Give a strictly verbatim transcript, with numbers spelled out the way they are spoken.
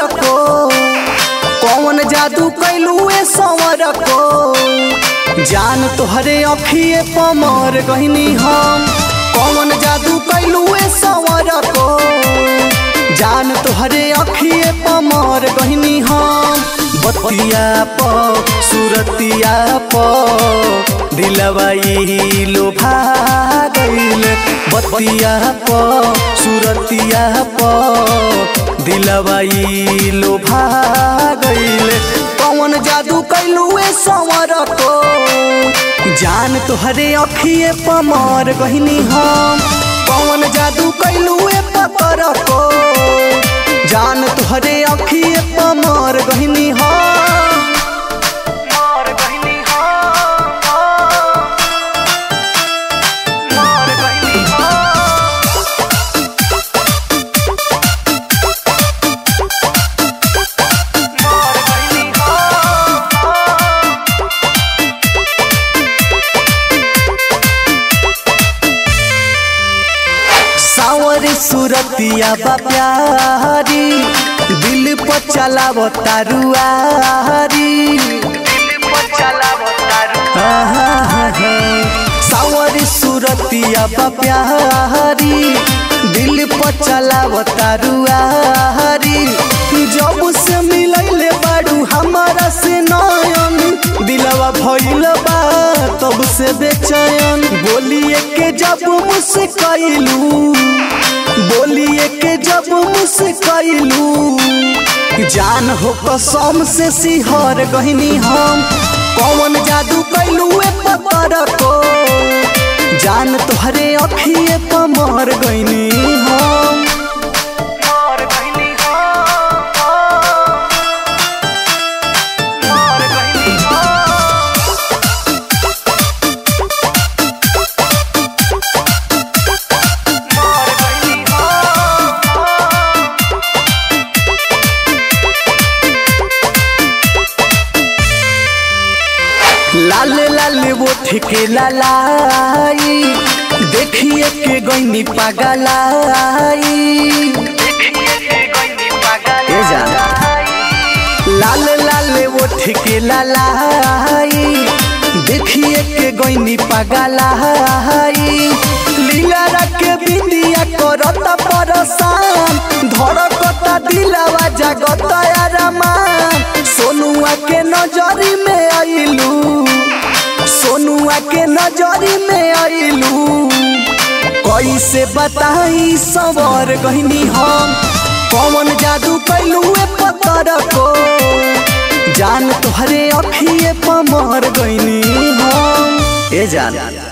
संवर को कौन जादू कैलू ए संवर को जान तोहरे अखिए पमर गहनी हम कौन जादू कैलू ए संवर को जान तोहरे अखिए पमर गहनी हम बतिया पो सूरतिया पो दिलवाई लोभा गइल बतिया पो सूरतिया पो दिलवाई लोभा गइल कौन जादू कैलू ए संवर को जान तोहरे अखिए पमर गहिनी हम कौन जादू कैलू ए पतर को जान तोहरे अखिए पमर गहिनी हम सूरतिया बा प्यारी दिल पर चलाव तारुआरी सावरी सूरतिया बा प्यारी दिल पर चलाव तारुआरी जब से मिलैले बारू हमारा से नयन दिलवा भइल बा तब से बेचैन बोलिए के जब मुझसे कैलू बोलिए के जब मुझसे कैलू जान हो कसम से सिहर गहिनी हम कौन जादू कैलू ए पतर को जान तोहरे अखिए पमर गहिनी हम लाल लाल वो ठेके लालाई देखिए के गईनी पागलाई लाल लाल वो ठेके लालाई देखिए के गईनी पागलाई लीला के बिंदिया करत परसान धड़कत दिलवा जागत आरामा सोनुआ के नजरी में आइलू सोनुआ के नजरी में आइलू कैसे बताई संवर गहिनी हम कौन जादू कैलू ए पतर को जान तोहरे अखिए पमर गहिनी हम ए जान।